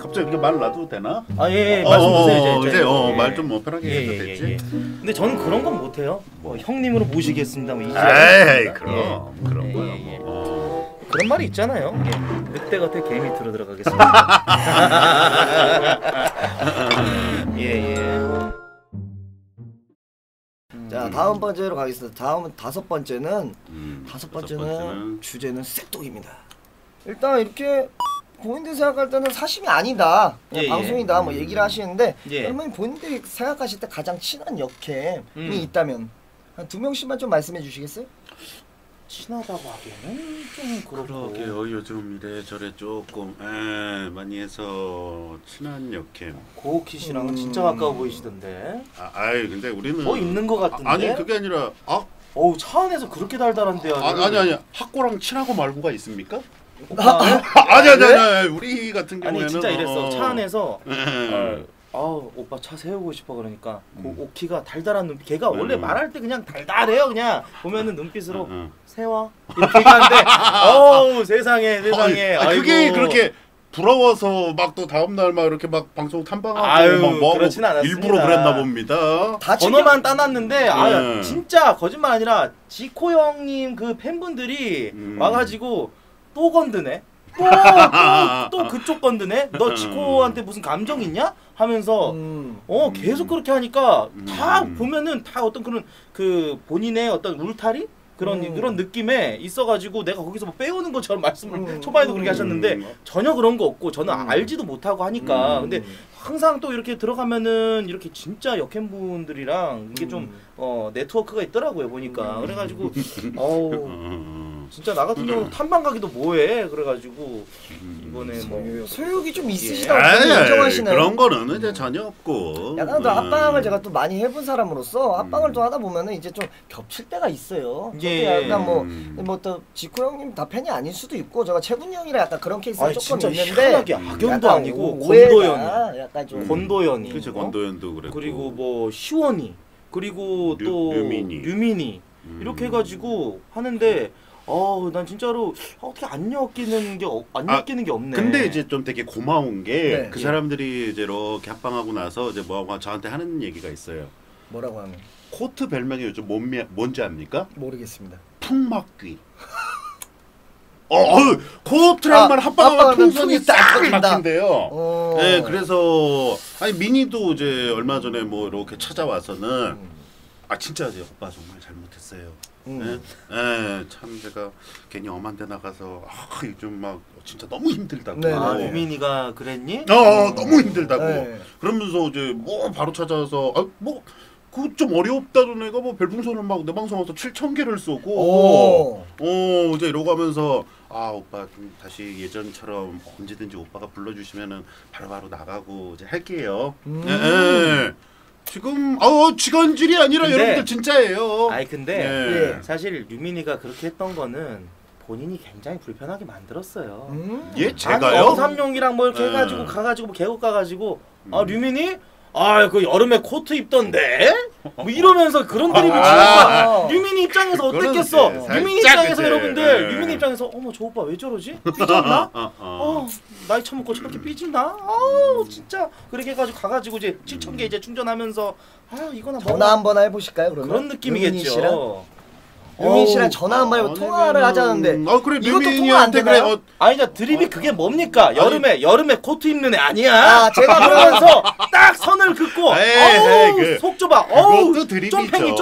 갑자기 말 놔도 되나? 아 예, 예 말씀하세요. 이제 말 좀 뭐 편하게 해도 되지. 근데 전 그런 건 못해요. 뭐 형님으로 모시겠습니다. 뭐 이제. 에이 그럼 그런 거야 뭐. 그런 말이 있잖아요. 늑대 같아 개 밑으로 들어가겠습니다. 예예. 자 다음 번째로 가겠습니다. 다음은 다섯 번째는 주제는 색독입니다. 일단 이렇게 본인들 생각할 때는 사심이 아니다, 방송이다 뭐 얘기를 하시는데 여러분 본인들이 생각하실 때 가장 친한 역캠이 있다면 한 두 명씩만 좀 말씀해 주시겠어요? 친하다고 하기에는 좀 그렇고 그러게요. 요즘 이래저래 조금 많이 해서 친한 역캠 고우키 씨랑 진짜 가까워 보이시던데. 아이 근데 우리는 뭐 있는 거 같은데. 아니 그게 아니라 어우 차 안에서 그렇게 달달한데요. 아니 학고랑 친하고 말고가 있습니까? 아니 우리 같은 경우에는 진짜 이랬어. 차 안에서 아우 오빠 차 세우고 싶어 그러니까 오키가 달달한 눈빛. 걔가 원래 말할 때 그냥 달달해요. 그냥 보면은 눈빛으로 세워 이렇게 하는데 어우 세상에. 아니, 그게 그렇게 부러워서 막 또 다음 날 막 이렇게 막 방송 탐방하고 막 뭐 일부러 그랬나 봅니다. 다 번호만 따놨는데 아 진짜 거짓말 아니라 지코 형님 그 팬분들이 와가지고 또 건드네. 또 그쪽 건드네? 너 지코한테 무슨 감정 있냐? 하면서 계속 그렇게 하니까 다 보면은 다 어떤 그런 그 본인의 어떤 울타리? 그런 느낌에 있어가지고 내가 거기서 뭐 빼오는 것처럼 말씀을 초반에도 그렇게 하셨는데 전혀 그런 거 없고 저는 알지도 못하고 하니까 근데 항상 또 이렇게 들어가면은 이렇게 진짜 역캠분들이랑 이게 좀 네트워크가 있더라고요 보니까. 그래가지고 어우 진짜 나 같은 경우는 탐방 가기도 뭐해 그래가지고 이번에 뭐 소욕이 좀 있으시다고 인정하시나요? 그런 거는 이제 전혀 없고 약간 또 합방을 제가 또 많이 해본 사람으로서 합방을 또 하다 보면은 이제 좀 겹칠 때가 있어요. 약간 뭐 또 지코 형님 다 팬이 아닐 수도 있고 제가 채군 형이랑 약간 그런 케이스가 조금 있는데 진짜 희한하게 악연도 아니고 권도연 약간 좀 권도연이 그치 권도연도 그랬고 그리고 뭐 시원이 그리고 또 류민이 이렇게 해가지고 하는데 난 진짜로 어떻게 안 엮이는 게 없네. 근데 이제 좀 되게 고마운 게 그 사람들이 이제 이렇게 합방하고 나서 이제 뭐가 저한테 하는 얘기가 있어요. 뭐라고 하면? 코트 별명이 요즘 뭔지 압니까? 모르겠습니다. 풍막귀. 코트랑만 합방하면 풍선이 딱 막힌대요. 네, 그래서 아니 미니도 이제 얼마 전에 뭐 이렇게 찾아와서는 진짜 이제 오빠 정말 잘못했어요. 참 제가 괜히 엄한데 나가서 요즘 막 진짜 너무 힘들다고. 유민이가 그랬니? 너무 힘들다고. 그러면서 이제 뭐 바로 찾아와서 그거 좀 어렵다던 애가 뭐 별풍선을 막 내 방송 와서 7,000개를 쏘고 이제 이러고 하면서 오빠 좀 다시 예전처럼 언제든지 오빠가 불러주시면은 바로바로 나가고 이제 할게요. 지금 직원질이 아니라 근데, 여러분들 진짜예요. 아니 근데 사실 유민이가 그렇게 했던 거는 본인이 굉장히 불편하게 만들었어요. 제가요? 영삼룡이랑 뭐 이렇게 해가지고 가가지고 계곡 가가지고 유민이? 그 여름에 코트 입던데? 뭐 이러면서 그런 드립을 치는 거야. 유민이 입장에서 어땠겠어? 유민이 입장에서 여러분들 유민이 입장에서 어머 저 오빠 왜 저러지? 삐졌나? 나이 처먹고 저렇게 삐지나? 진짜 그렇게 해가지고 가가지고 이제 7,000개 이제 충전하면서 이거나 전화 한번 해보실까요 그러면? 그런 느낌이겠죠. 유민 씨랑 전화 한 번 해보고 통화를 하자는데 그래 이것도 통화 안 되나요? 아니야 드립이 그게 뭡니까? 여름에 코트 입는 애 아니야? 제가 그러면서 딱 선을 긋고 속 좁아 쫌팽이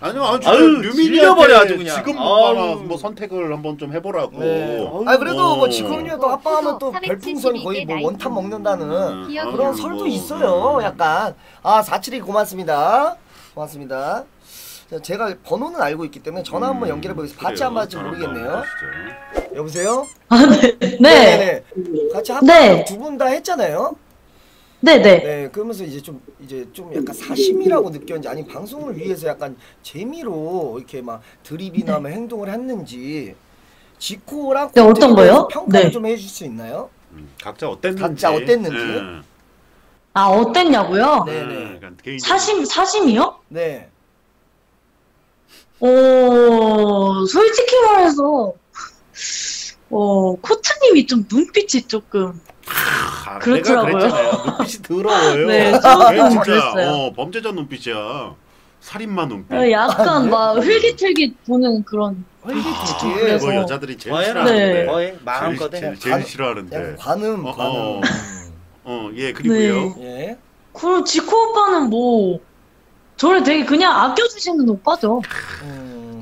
아니요 유민이한테 밀려버려 아주 그냥 지금 뭐 선택을 한번 좀 해보라고. 그래도 뭐 지코님도 합방하면 또 별풍선 거의 뭐 원탑 먹는다는 그런 설도 있어요 약간. 472 고맙습니다. 제가 번호는 알고 있기 때문에 전화 한번 연결해보겠습니다. 받지 안 받을지 모르겠네요. 여보세요? 같이 합방 두 분 다 했잖아요? 그러면서 이제 좀 약간 사심이라고 느꼈는지 아니 방송을 위해서 약간 재미로 이렇게 막 드립이나 행동을 했는지 지코랑 어떤 거요? 평가를 좀 해줄 수 있나요? 각자 어땠는지? 어땠냐고요? 사심이요? 네. 솔직히 말해서 코트님이 좀 눈빛이 조금 그렇더라고요. 내가 그랬잖아요. 눈빛이 더러워요. 네, 조금 그랬어요. 범죄자 눈빛이야. 살인마 눈빛. 약간 막 흘깃흘깃 보는 그런. 흘깃흘깃. 뭐 여자들이 제일 싫어하는데. 네. 마음껏 제일 싫어하는데. 관음. 예, 그리고요. 네. 예. 그리고 지코 오빠는 뭐 저를 되게 그냥 아껴주시는 오빠죠.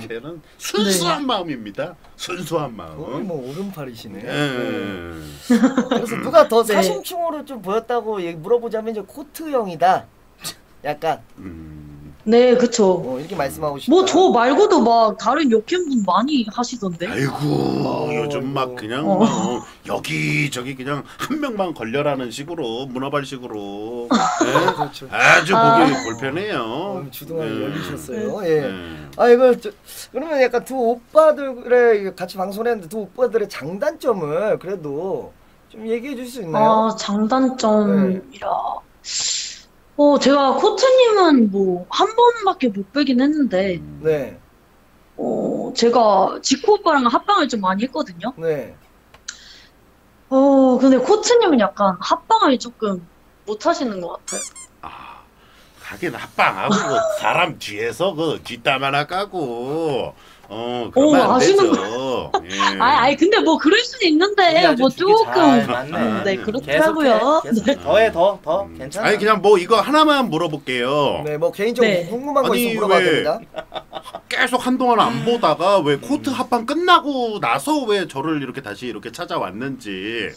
걔는 순수한 마음입니다. 순수한 마음. 거의 뭐 오른팔이시네. 그래서 누가 더 사심충으로 좀 보였다고 물어보자면 이제 코트 형이다. 약간. 네, 그쵸. 이렇게 말씀하고 싶다. 뭐 저 말고도 막 다른 역행분 많이 하시던데. 아이고, 요즘 막 그냥 막 여기저기 그냥 한 명만 걸려라는 식으로, 문어발식으로. 네, 그렇죠. 아주 보기 불편해요. 주둥아리 열리셨어요. 예. 아, 이거 그러면 약간 두 오빠들의 같이 방송을 했는데 두 오빠들의 장단점을 그래도 좀 얘기해 줄 수 있나요? 장단점이라. 제가 코트님은 뭐 한 번밖에 못 빼긴 했는데, 네. 제가 지코 오빠랑 합방을 좀 많이 했거든요. 네. 근데 코트님은 약간 합방을 조금 못 하시는 것 같아요. 하긴 합방하고 사람 뒤에서 뒷담 하나 까고, 그러면 안 되죠. 예. 아니 근데 뭐 그럴 수는 있는데 뭐 조금 네, 그렇더라고요. 계속 더해 더 괜찮아. 아니 그냥 뭐 이거 하나만 물어볼게요. 네, 뭐 개인적으로 궁금한 거 있으면 물어봐도 됩니다. 계속 한동안 안 보다가 왜 코트 합방 끝나고 나서 왜 저를 이렇게 다시 이렇게 찾아왔는지.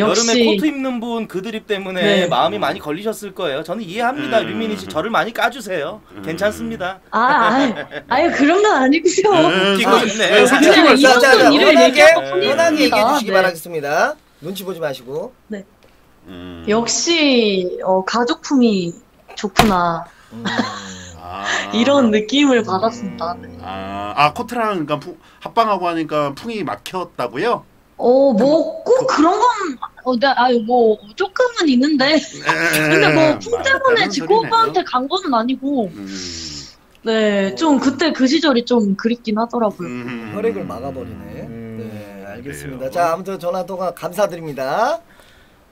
역시 여름에 코트 입는 분 그 드립 때문에 마음이 많이 걸리셨을 거예요. 저는 이해합니다. 류민희 씨, 저를 많이 까주세요. 괜찮습니다. 아유 그런 건 아니고요. 웃기고 있네. 솔직히 말하자면 편하게 얘기해 주시기 바라겠습니다. 눈치 보지 마시고. 네. 역시 가족품이 좋구나. 이런 느낌을 받았습니다. 코트랑 그러니까 합방하고 하니까 풍이 막혔다고요? 뭐 꼭 그런 건 조금은 있는데 근데 뭐 풍 때문에 지코 오빠한테 간 거는 아니고 네, 좀 그때 그 시절이 좀 그립긴 하더라고요. 혈액을 막아버리네. 네, 알겠습니다. 그래요. 자, 아무튼 전화 통화 감사드립니다.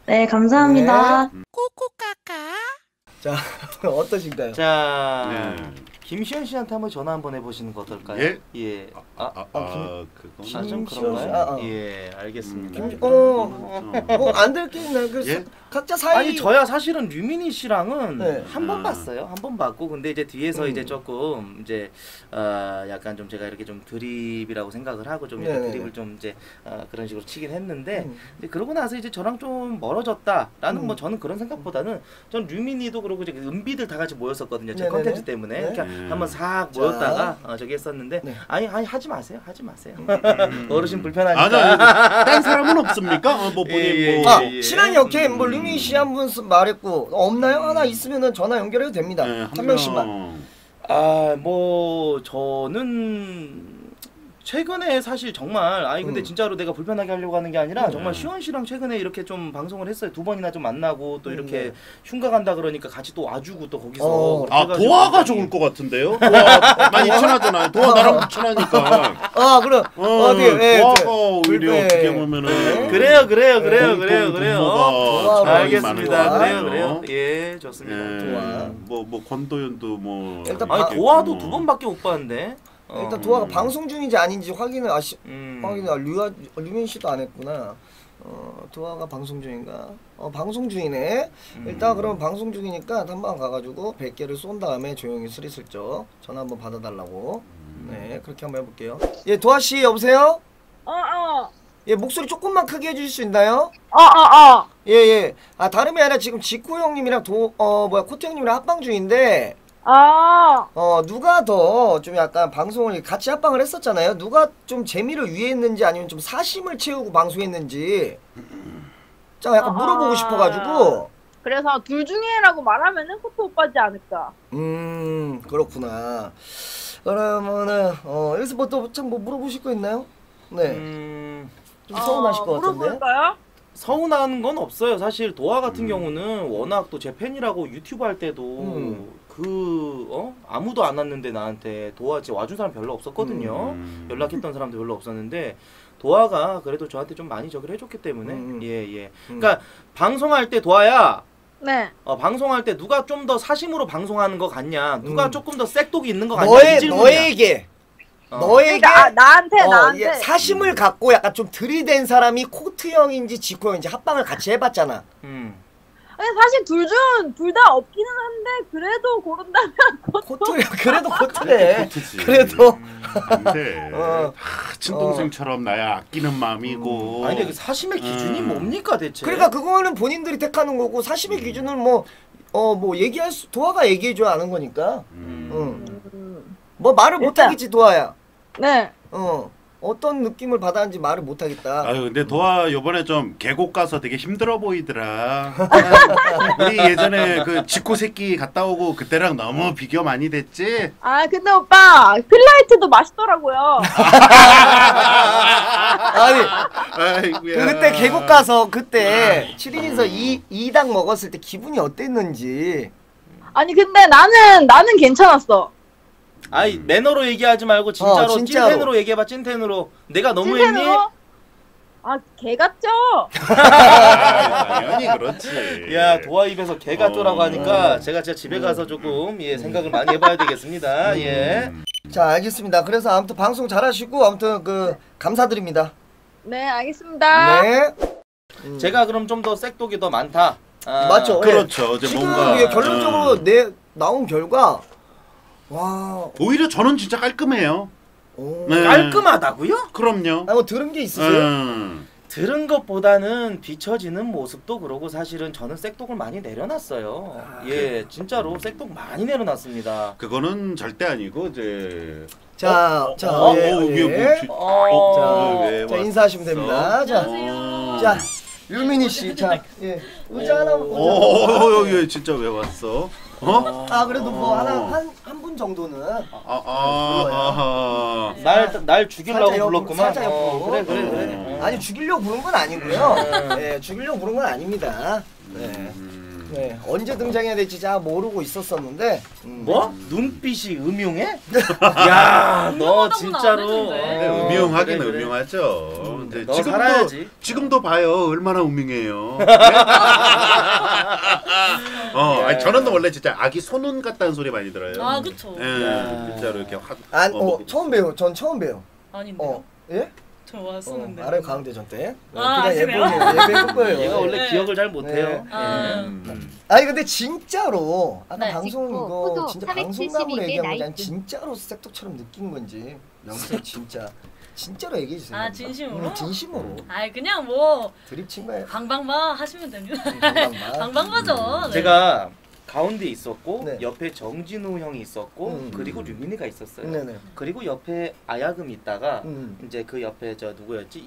네, 감사합니다. 꼬꼬까까. 자, 어떠신가요? 자, 김시현 씨한테 한번 전화 한번 해보시는 거 어떨까요? 예? 예. 그건 좀 그런가요? 예, 알겠습니다. 안 들키나? 각자 사이. 아니, 저야 사실은 류민희 씨랑은 한 번 봤어요. 한 번 봤고, 근데 이제 뒤에서 이제 조금 이제 약간 좀 제가 이렇게 좀 드립이라고 생각을 하고 좀 드립을 좀 이제 그런 식으로 치긴 했는데, 근데 그러고 나서 이제 저랑 좀 멀어졌다라는 뭐 저는 그런 생각보다는 전 류민희도 그러고 이제 은비들 다 같이 모였었거든요. 제 컨텐츠 때문에. 그러니까 한번 싹 모였다가 저기 했었는데 아니 하지 마세요. 하지 마세요. 어르신 불편하니까. 딴 사람은 없습니까? 시간이 오케이. 뭐 류민희 씨 한 분 말했고 없나요? 하나 있으면은 전화 연결해도 됩니다. 한 명씩만. 뭐 저는 최근에 사실 정말 근데 진짜로 내가 불편하게 하려고 하는 게 아니라 정말 시원 씨랑 최근에 이렇게 좀 방송을 했어요. 두 번이나 좀 만나고 또 이렇게 흉가 간다 그러니까 같이 또 와주고 또 거기서 도화가 좋을 것 같은데요? 많이 친하잖아요. 도화 나랑 친하니까. 그럼 도화가 오히려 어떻게 보면은 그래요. 알겠습니다. 그래요. 예, 좋습니다. 뭐 권도연도 뭐 일단 도화도 두 번밖에 못 봤는데. 일단 도화가 방송 중인지 아닌지 확인을 류민 씨도 안 했구나. 도화가 방송 중인가? 방송 중이네. 일단 그럼 방송 중이니까 한번 가가지고 100개를 쏜 다음에 조용히 슬쩍 전화 한번 받아달라고. 네, 그렇게 한번 해볼게요. 예, 도화 씨 여보세요? 예, 목소리 조금만 크게 해주실 수 있나요? 예. 다름이 아니라 지금 지코 형님이랑 코트 형님이랑 합방 중인데. 누가 더 좀 약간 방송을 같이 합방을 했었잖아요. 누가 좀 재미를 위했는지 아니면 좀 사심을 채우고 방송했는지 약간 물어보고 싶어가지고. 그래서 둘 중에라고 말하면은 코트 오빠지 않을까. 그렇구나. 그러면은 여기서 뭐 물어보실 거 있나요? 네. 좀 서운하실 것 같은데. 물어볼까요? 서운한 건 없어요. 사실 도화 같은 경우는 워낙 또 제 팬이라고 유튜브 할 때도. 아무도 안 왔는데 나한테 도화지 와준 사람 별로 없었거든요. 연락했던 사람도 별로 없었는데 도아가 그래도 저한테 좀 많이 저기를 해줬기 때문에 예. 그러니까 방송할 때 도아야. 네. 방송할 때 누가 좀 더 사심으로 방송하는 거 같냐, 누가 조금 더 색독이 있는 거 같냐. 너에게 그러니까, 나한테 사심을 갖고 약간 좀 들이댄 사람이 코트 형인지 지코 형인지 합방을 같이 해봤잖아. 아니, 사실 둘 중 둘 다 없기는 한데 그래도 고른다면 코트. 그래도 코트네. 그래도 안돼. 친동생처럼 나야 아끼는 마음이고. 아니 근데 사심의 기준이 뭡니까 대체? 그러니까 그거는 본인들이 택하는 거고 사심의 기준은 뭐 얘기할 수, 도아가 얘기해줘야 아는 거니까. 뭐 말을 못 하겠지 도아야. 네. 어떤 느낌을 받았는지 말을 못 하겠다. 아유 근데 도아 요번에 좀 계곡 가서 되게 힘들어 보이더라. 우리 예전에 그 지코 새끼 갔다 오고 그때랑 너무 비교 많이 됐지? 아 근데 오빠 필라이트도 맛있더라고요. 아니 아이고야. 그때 계곡 가서 그때 7인에서 2당 먹었을 때 기분이 어땠는지. 아니 근데 나는 괜찮았어. 아이 매너로 얘기하지 말고 진짜로, 찐텐으로 얘기해봐. 찐텐으로. 내가 너무했니? 아 개같죠? 당연히 그렇지. 야 도아 입에서 개같죠라고 하니까 제가 진짜 집에 가서 조금 생각을 많이 해봐야 되겠습니다. 자 알겠습니다. 그래서 아무튼 방송 잘하시고 아무튼 감사드립니다. 네 알겠습니다. 네. 제가 그럼 좀 더 색독이 더 많다. 아, 맞죠? 그렇죠. 네. 지금 뭔가, 결론적으로 나온 결과 와 오히려 저는 진짜 깔끔해요. 네. 깔끔하다고요? 그럼요. 아, 뭐 들은 게 있으세요? 들은 것보다는 비춰지는 모습도 그러고 사실은 저는 색독을 많이 내려놨어요. 예, 진짜로 색독 많이 내려놨습니다. 그거는 절대 아니고 이제 자 인사하시면 됩니다. 자 유민희 씨, 자 예 의자 하나. 오 예 진짜 왜 왔어? 어? 아 그래도 뭐 한 분 정도는 날 죽이려고 불렀구만. 그래. 아니 죽이려고 부른 건 아니고요. 네, 죽이려고 부른 건 아닙니다. 네, 언제 등장해야 될지 잘 모르고 있었었는데. 뭐? 눈빛이 음흉해? 야, 너 진짜로. 음흉하긴 음흉하죠. 근데 너 지금도 살아야지. 지금도 봐요, 얼마나 음흉해요. 아니, 저는 원래 진짜 아기 소눈 같다는 소리 많이 들어요. 아, 그렇죠. 예, 진짜로 이렇게 확. 전 처음 배워. 아닌데. 예? 저 왔었는데. 아래 광대전 때. 그냥 예쁜 거예요. 얘가 원래 기억을 잘 못해요. 아니 근데 진짜로 아까 방송 이거 진짜 방송감으로 얘기한 건지 아니 진짜로 색독처럼 느낀 건지 영상 진짜로 얘기해 주세요. 아 진심으로? 진심으로. 아 그냥 뭐 드립 친 거예요. 방방마 하시면 됩니다. 방방마죠. 제가 가운데 있었고 옆에 정진우 형이 있었고 그리고 류민이가 있었어요. 그리고 옆에 아야금 있다가 이제 그 옆에 저 누구였지?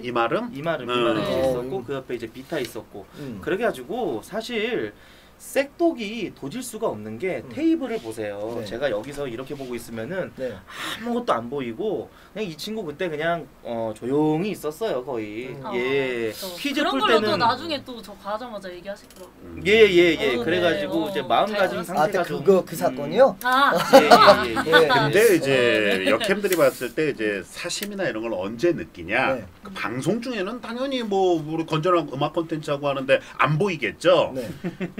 이마름 있었고 그 옆에 이제 비타 있었고 그래 가지고 사실 색독이 도질 수가 없는 게 테이블을 보세요. 제가 여기서 이렇게 보고 있으면은 아무것도 안 보이고 그냥 이 친구 그때 그냥 조용히 있었어요 거의. 예. 퀴즈 풀 때는 그런 걸로 나중에 또 저 가자마자 얘기하시더라고요. 예예예. 그래가지고 이제 마음가짐 상태가 좀 그 사건이요? 근데 이제 여캠들이 봤을 때 이제 사심이나 이런 걸 언제 느끼냐? 그 방송 중에는 당연히 뭐 우리 건전한 음악 콘텐츠 하고 하는데 안 보이겠죠.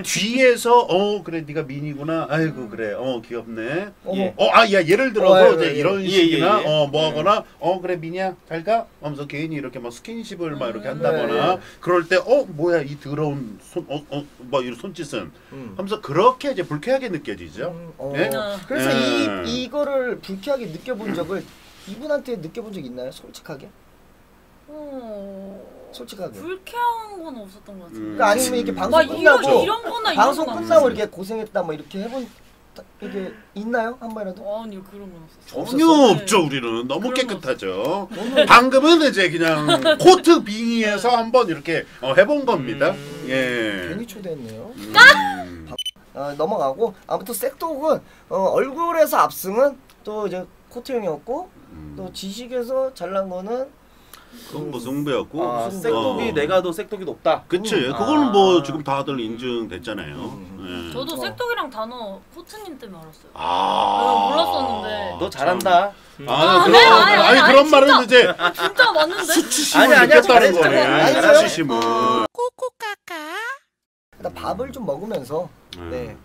뒤 뒤에서 그래 네가 민이구나. 아이고 그래 귀엽네. 야 예를 들어서 이제 이런 식이나 뭐하거나 그래 민이야 잘가 하면서 괜히 이렇게 막 스킨십을 막 이렇게 한다거나 그럴 때 뭐야 이 더러운 손 막 이런 손짓은 하면서 그렇게 이제 불쾌하게 느껴지죠. 네? 그래서 이거를 불쾌하게 느껴본 적을 이분한테 느껴본 적 있나요? 솔직하게? 솔직하게 불쾌한 건 없었던 것 같아요. 그러니까 아니면 이렇게 방송 끝나고 이렇게 고생했다 뭐 이렇게 해본 이게 있나요? 한 번이라도? 아니요 그런 건 없었어요. 전혀 없죠. 우리는 너무 깨끗하죠. 방금은 이제 그냥 코트 빙의해서 한번 이렇게 해본 겁니다. 예. 괜히 초대했네요. 넘어가고 아무튼 색독은 얼굴에서 압승은 또 이제 코트 형이었고 또 지식에서 잘난 거는 그건 뭐 승부였고. 아, 색독이 내가 더 색독이 높다. 그치. 그거는 뭐 지금 다들 인증됐잖아요. 네. 저도 색독이랑 단어 코트님 때문에 알았어요. 아 몰랐었는데. 너 잘한다. 아, 그럼, 아니 그런 진짜, 말은 이제 진짜 맞는데. 수치심을 느꼈다는 거네. 수치심을. 코코카카. 일단 밥을 좀 먹으면서 네.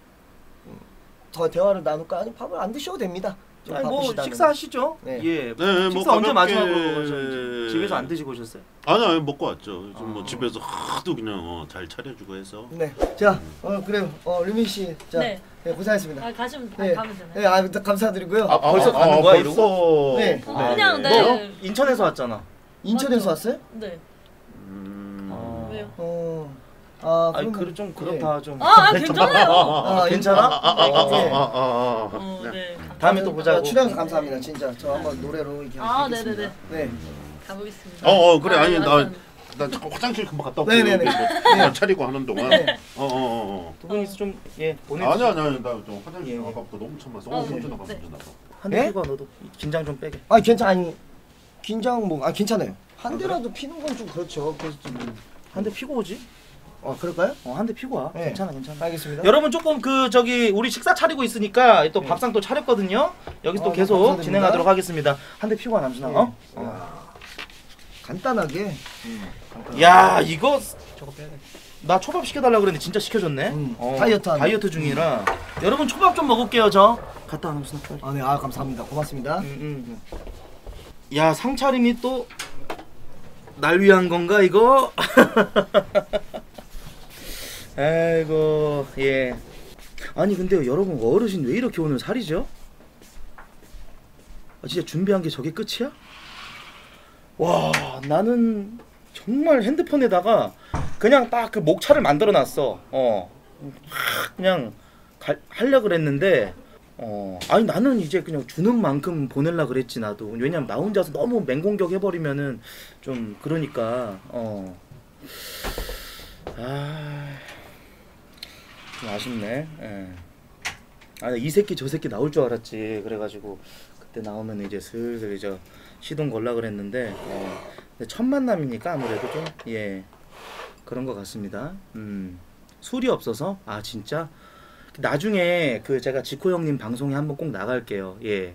더 대화를 나눌까? 아니 밥을 안 드셔도 됩니다. 아니 뭐 식사하시죠? 네. 예. 네, 식사 뭐 언제 마지막으로 집에서 안 드시고 오셨어요? 아니 먹고 왔죠. 아. 뭐 집에서 하도 그냥 잘 차려주고 해서. 네. 자, 그래요. 류민 씨, 자, 네. 네, 고생하셨습니다. 아, 가시면 네. 가면 되나요? 네, 감사드리고요. 아 벌써 가는 거야 이러고? 네. 아, 그냥 네. 너 인천에서 왔잖아. 인천에서 맞죠? 왔어요? 네. 왜요? 아니 그래 좀 그렇다 좀. 아 괜찮아요. 괜찮아? 네. 다음에 또 보자고. 출연해서 감사합니다 진짜. 저 한번 노래로 이렇게. 아 네네네. 네. 가보겠습니다. 그래 아니 나 화장실 금방 갔다 오고. 네네네. 차리고 하는 동안. 두 분이서 좀 예 보내. 아니 나 좀 화장실 아까부터 너무 참았어. 손주나 봐 손주나 봐. 한 대가 너도 긴장 좀 빼게. 아 괜찮 아니 긴장 뭐 아 괜찮아요. 한 대라도 피는 건 좀 그렇죠. 그래서 좀 한 대 피고 오지. 그럴까요? 한 대 피고 와. 네. 괜찮아. 알겠습니다. 여러분 조금 우리 식사 차리고 있으니까 또 밥상 또 차렸거든요. 여기서 또 계속 감사드립니다. 진행하도록 하겠습니다. 한 대 피고 와 남순아. 네. 간단하게. 야 이거 저거 빼야 돼. 나 초밥 시켜달라 그랬는데 진짜 시켜줬네. 다이어트 중이라. 여러분 초밥 좀 먹을게요 저. 갔다 와 남순아. 네. 감사합니다. 고맙습니다. 야 상차림이 또 날 위한 건가 이거? 아이고 예. 아니 근데 여러분 어르신 왜 이렇게 오늘 살이죠? 아, 진짜 준비한 게 저게 끝이야? 와 나는 정말 핸드폰에다가 그냥 딱 그 목차를 만들어놨어. 그냥 하려고 그랬는데 아니 나는 이제 그냥 주는 만큼 보내려고 그랬지 나도. 왜냐면 나 혼자서 너무 맹공격 해버리면은 좀 그러니까 좀 아쉽네. 예. 아, 이 새끼 저 새끼 나올 줄 알았지. 그래가지고 그때 나오면 이제 슬슬 이제 시동 걸라 그랬는데 근데 첫 만남이니까 아무래도 좀 예 그런 것 같습니다. 술이 없어서 아 진짜 나중에 그 제가 지코 형님 방송에 한번 꼭 나갈게요. 예.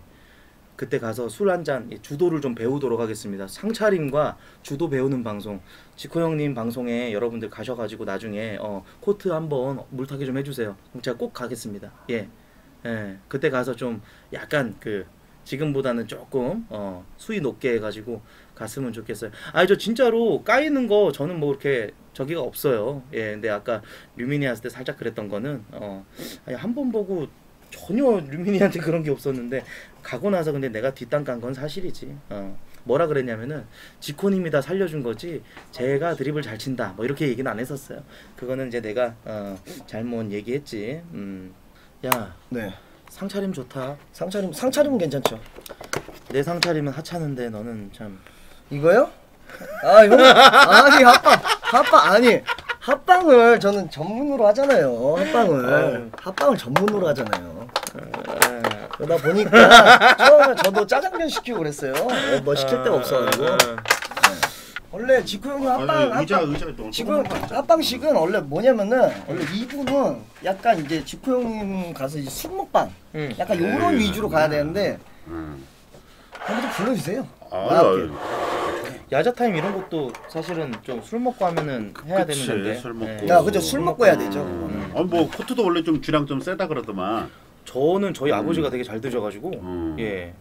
그때 가서 술 한잔 주도를 좀 배우도록 하겠습니다. 상차림과 주도 배우는 방송 지코 형님 방송에 여러분들 가셔가지고 나중에 코트 한번 물타기 좀 해주세요. 그럼 제가 꼭 가겠습니다. 예, 그때 가서 좀 약간 그 지금보다는 조금 수위 높게 해가지고 갔으면 좋겠어요. 저 진짜로 까이는 거 저는 뭐 이렇게 저기가 없어요. 예, 근데 아까 류민이 왔을 때 살짝 그랬던 거는 한 번 보고 전혀 류민이한테 그런 게 없었는데 가고 나서 근데 내가 뒷담 깐 건 사실이지. 뭐라 그랬냐면은 지코님이 다 살려준 거지 제가 드립을 잘 친다 뭐 이렇게 얘기는 안 했었어요. 그거는 이제 내가 잘못 얘기했지. 야 네. 상차림 좋다. 상차림은 괜찮죠. 내 상차림은 하찮은데 너는 참 이거요? 형 아니 핫빵 아니 핫빵을 저는 전문으로 하잖아요. 핫빵을 전문으로 하잖아요. 그러다 보니까 처음에 저도 짜장면 시키고 그랬어요. 뭐 시킬 데가 없어가지고. 원래 지코 형님 핫빵식은 원래 뭐냐면은 원래 이분은 약간 이제 지코 형님 가서 이제 숙먹방 약간 요런 위주로 가야 되는데 한번 좀 불러주세요. 야자 타임 이런 것도 사실은 좀 술 먹고 하면은 해야 되는데. 술 먹고. 야, 그죠. 술 먹고 해야 되죠. 뭐 코트도 원래 좀 주량 좀 세다 그러더만. 저는 저희 아버지가 되게 잘 드셔가지고. 예.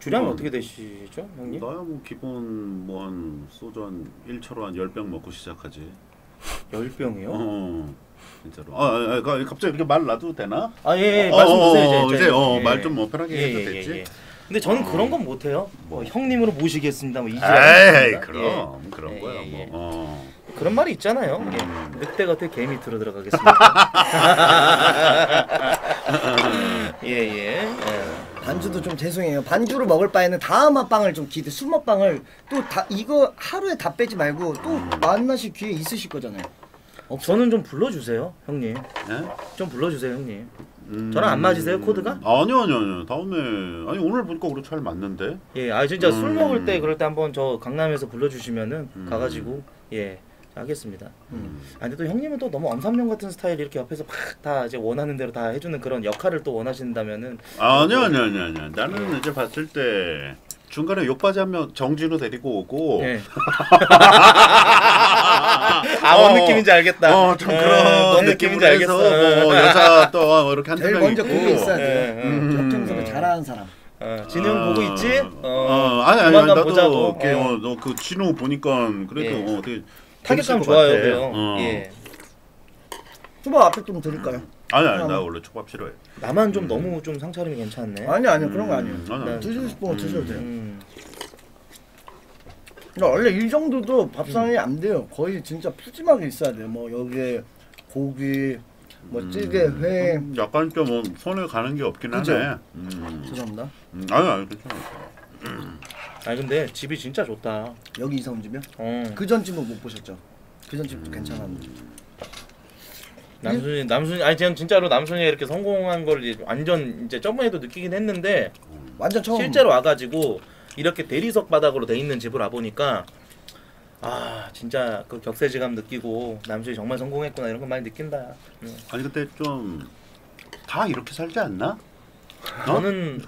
주량이 어떻게 되시죠, 형님? 나야 뭐 기본 뭐 한 소주 한 1차로 한 10병 먹고 시작하지. 10병이요? 진짜로. 갑자기 이렇게 말 놔도 되나? 말씀 주세요 이제. 말 좀 편하게 해도 되지. 근데 저는 그런 건 못 해요. 형님으로 모시겠습니다. 뭐 이지랄. 그럼 그런 거야. 그런 말이 있잖아요. 늑대가 되 개 밑으로 들어가겠습니다. 반주도 좀 죄송해요. 반주를 먹을 바에는 다음 핫빵을 좀 술먹방을 또 이거 하루에 다 빼지 말고 또 만나실 기회 있으실 거잖아요. 저는 좀 불러주세요, 형님. 좀 불러주세요, 형님. 저랑 안 맞으세요 코드가? 아니요 다음에 오늘 보니까 우리 잘 맞는데. 예, 아 진짜 술 먹을 때 그럴 때 한번 저 강남에서 불러주시면은 가가지고 예 하겠습니다. 아 근데 또 형님은 또 너무 엄삼룡 같은 스타일 이렇게 옆에서 막 다 이제 원하는 대로 다 해주는 그런 역할을 또 원하신다면은. 아니요 나는 이제 봤을 때 중간에 욕받이 하면 정진우 데리고 오고. 네. 아, 뭔 느낌인지 알겠다. 좀 그런 느낌인지 알겠어. 여자 또 이렇게 한두 명 있고. 제일 먼저 그게 있어야 돼. 협정서를 잘하는 사람. 진우 보고 있지? 아니 나도 너 그 진우 보니까 그래도 되게 타격감 좋아요. 그래요. 예. 초밥 앞에 좀 드릴까요? 아니 나 원래 초밥 싫어해. 나만 좀 너무 좀 상차림이 괜찮네. 아니 그런 거 아니에요. 드시고 싶으면 드셔도 돼요. 그러니까 원래 이 정도도 밥상이 안 돼요. 거의 진짜 푸짐하게 있어야 돼요. 뭐 여기에 고기, 뭐 찌개, 회. 약간 좀 손에 가는 게 없긴 그쵸? 하네. 죄송합니다. 아니 괜찮아요. 아니 근데 집이 진짜 좋다. 여기 이사 온 집이요? 그 전 집은 못 보셨죠? 그 전 집도 괜찮았는데. 남순이 아니 저는 진짜로 남순이가 이렇게 성공한 걸 완전 이제 저번에도 느끼긴 했는데 완전 처음 실제로 와가지고 이렇게 대리석 바닥으로 돼 있는 집을 와보니까 아 진짜 그 격세지감 느끼고 남순이 정말 성공했구나 이런 거 많이 느낀다. 아니 근데 좀 다 이렇게 살지 않나? 저는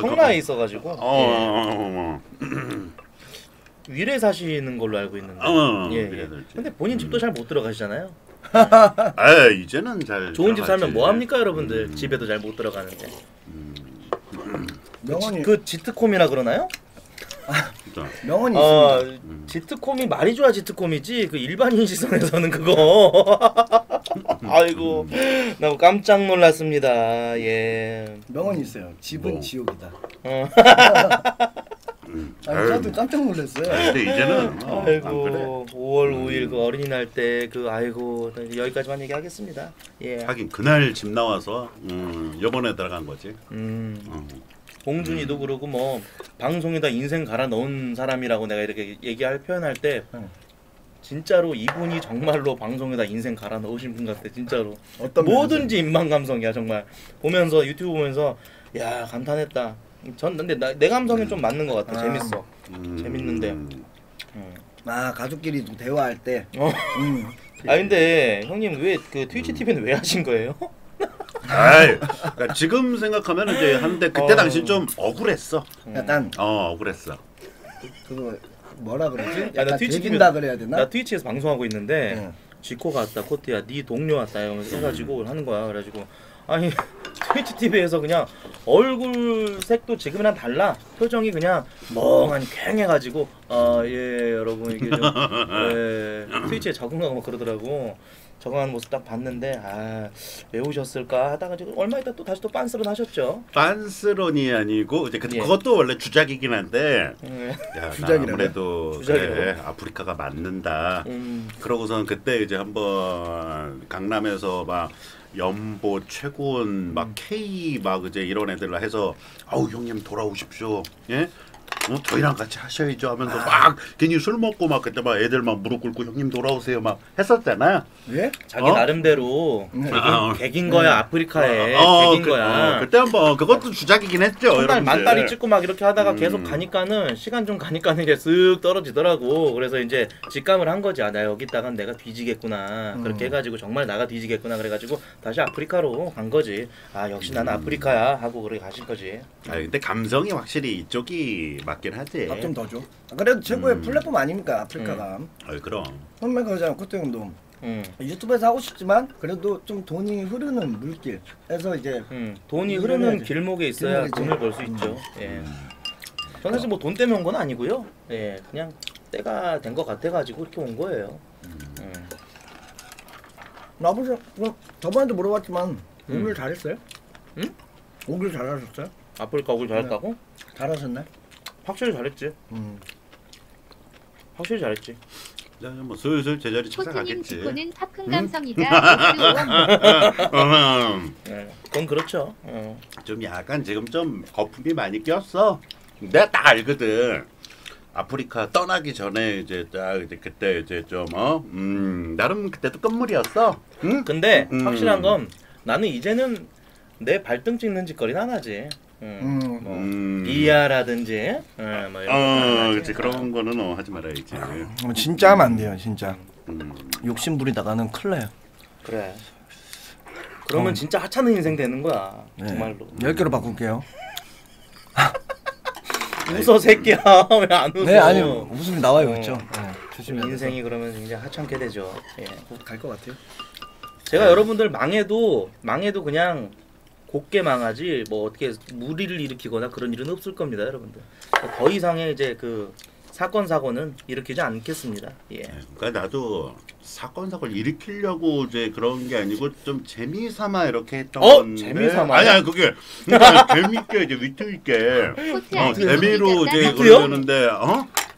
청라에 있어가지고 위례 사시는 걸로 알고 있는데 예. 근데 본인 집도 잘 못 들어가시잖아요. 아 이제는 잘 좋은 집 살면 뭐 합니까 여러분들. 집에도 잘 못 들어가는데 명언이 그 지트콤이라 그러나요? 명언이 있습니다. 지트콤이 말이 좋아 지트콤이지 그 일반인 시선에서는 그거 아이고 나 깜짝 놀랐습니다. 예 명언이 있어요. 집은 뭐. 지옥이다. 아니, 저도 깜짝 놀랐어요. 근데 이제는 아이고 그래. 5월 5일 그 어린이날 때 그 아이고 여기까지만 얘기하겠습니다. 예. 하긴 그날 집 나와서 여번에 들어간 거지. 봉준이도 그러고 뭐 방송에다 인생 갈아 넣은 사람이라고 내가 이렇게 표현할 때 진짜로 이분이 정말로 방송에다 인생 갈아 넣으신 분 같아. 진짜로 어떤 뭐든지 인간 감성이야 정말. 보면서 유튜브 보면서 야 감탄했다. 전 근데 내 감성에 좀 맞는 것 같아. 재밌어. 재밌는데. 아 가족끼리 대화할 때. 아 근데 형님 왜 그 트위치 TV는 왜 하신 거예요? 아이, 그러니까 지금 생각하면 이제 한데 그때 당시 좀 억울했어. 약간. 억울했어. 그거 뭐라 그러지? 야, 나 트위치 낀다 그래야 되나? 나 트위치에서 방송하고 있는데 지코가 왔다 코트야, 네 동료 왔다 이러면서 해가지고 하는 거야. 그래가지고 아니. 트위치 TV에서 그냥 얼굴 색도 지금이랑 달라. 표정이 그냥 멍하니 퀭해가지고 예 여러분 이게 좀 예, 트위치에 적응하고 막 그러더라고. 적응하는 모습 딱 봤는데 왜 오셨을까 하다가 지금 얼마 있다 또 다시 또 빤스런 하셨죠. 빤스런이 아니고 이제 예. 그것도 원래 주작이긴 한데 야, 아무래도 그래, 아프리카가 맞는다. 그러고선 그때 이제 한번 강남에서 막 연보 최군 막 K 막 이제 이런 애들로 해서 아우 형님 돌아오십시오. 예? 저희랑 같이 하셔야죠 하면서 막 괜히 술 먹고 막 그때 막 애들 막 무릎 꿇고 형님 돌아오세요 막 했었잖아. 예? 자기 나름대로 객인 거야. 아프리카에 객인 거야. 그때 한번 그것도 주작이긴 했죠. 한달 만다리 찍고 막 이렇게 하다가 계속 가니까는 시간 좀 가니까는 이제 쓱 떨어지더라고. 그래서 이제 직감을 한 거지. 아 나 여기 있다간 내가 뒤지겠구나. 그렇게 해가지고 정말 나가 뒤지겠구나 그래가지고 다시 아프리카로 간 거지. 아 역시 나는 아프리카야 하고 그렇게 가신 거지. 아 근데 감성이 확실히 이쪽이 맞긴 하지. 밥 좀 더 줘. 그래도 최고의 플랫폼 아닙니까 아프리카가. 그럼. 선배 그러잖아 코트 형도. 유튜브에서 하고 싶지만 그래도 좀 돈이 흐르는 물길에서 이제 돈이 흐르는 길목에 있어야 돈을 벌 수 있죠. 예. 전 사실 뭐 돈 때문에 온 건 아니고요. 예, 그냥 때가 된 것 같아가지고 이렇게 온 거예요. 나보셔. 저번에도 물어봤지만 오길 잘했어요? 응? 오길 잘하셨어요? 아프리카 오길 잘했다고? 잘하셨네. 확실히 잘했지. 확실히 잘했지. 뭐 슬슬 제자리 찾아가겠지. 지코는 팝큰 감성이다. 그건 그렇죠. 좀 약간 지금 좀 거품이 많이 꼈어. 내가 딱 알거든. 아프리카 떠나기 전에 이제 딱 이제 그때 이제 좀 나름 그때도 끝물이었어. 응? 근데 확실한 건 나는 이제는 내 발등 찍는 짓거리는 안 하지. 뭐 비하라든지 뭐 이런 그치, 그런 거는 하지 말아야지. 진짜 하면 안 돼요, 진짜. 욕심 부리다가는 큰일 나요. 그래. 그러면 진짜 하찮은 인생 되는 거야. 네. 정말로. 10개로 바꿀게요. 웃어 새끼야. 왜 안 웃어? 네, 아니요. 웃음이 나와요, 그렇죠. 네, 인생이 그러면 굉장히 하찮게 되죠. 예. 갈 것 같아요. 제가 여러분들 망해도 그냥 곱게 망하지 뭐 어떻게 무리를 일으키거나 그런 일은 없을 겁니다, 여러분들. 더 이상의 이제 그 사건 사고는 일으키지 않겠습니다. 예. 그러니까 나도 사건 사고를 일으키려고 이제 그런 게 아니고 좀 재미삼아 이렇게 했던 건데. 재미삼아. 아니 그게 그러니까 재밌게 이제 위트 있게 재미로 이제 그러는데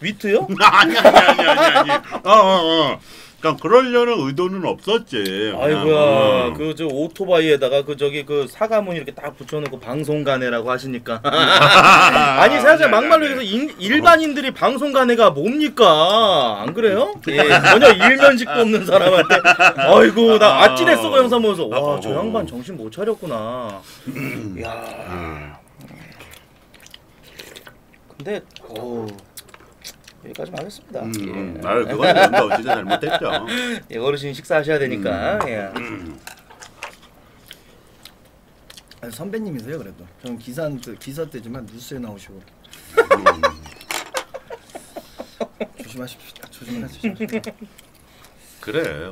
위트요? 아니. 그러니까 그러려는 의도는 없었지. 아이고야, 그 저 오토바이에다가 그 저기 그 사과문 이렇게 딱 붙여놓고 방송간애라고 하시니까. 아니 사실 막말로 해서 일반인들이 방송간애가 뭡니까? 안 그래요? 예, 전혀 일면식도 없는 사람한테. 아이고 나 아찔했어 그 영상 보면서. 와, 저 양반 정신 못 차렸구나. 야. 근데 여기까지만 하겠습니다. 예. 그거는 뭔가 진짜 잘못했죠. 예, 어르신 식사하셔야 되니까. 예. 아니, 선배님이세요 그래도. 저는 기사 때지만 뉴스에 나오시고. 조심하십시오. 조심하십시오. 그래.